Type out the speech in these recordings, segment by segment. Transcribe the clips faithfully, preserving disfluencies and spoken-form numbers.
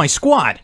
my squad.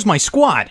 Where's my squad?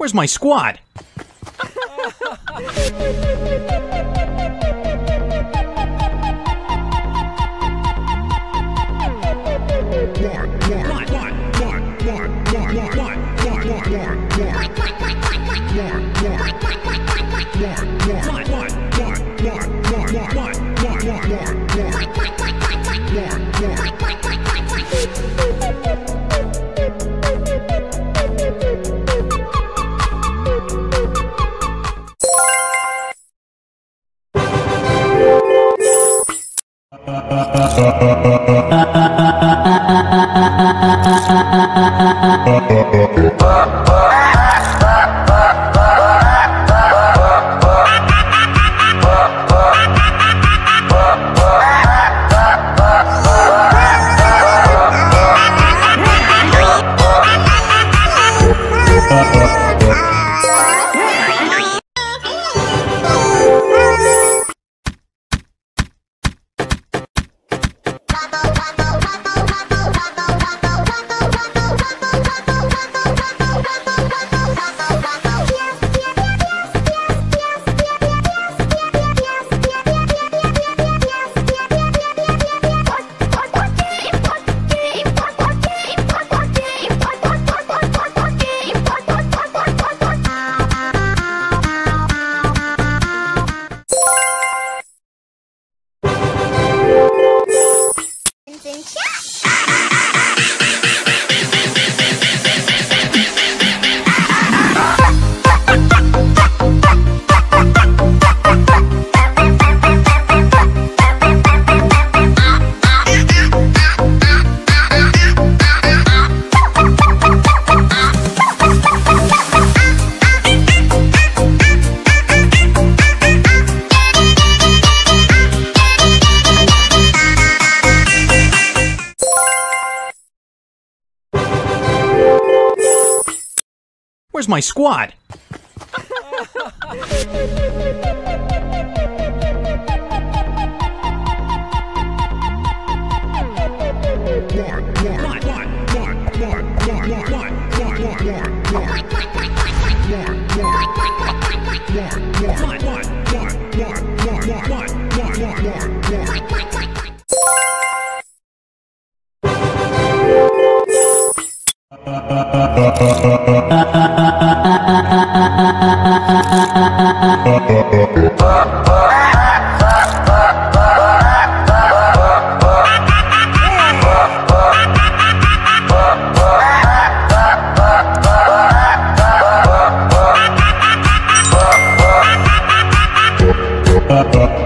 Where's my squad? Where's my squad? Up, up.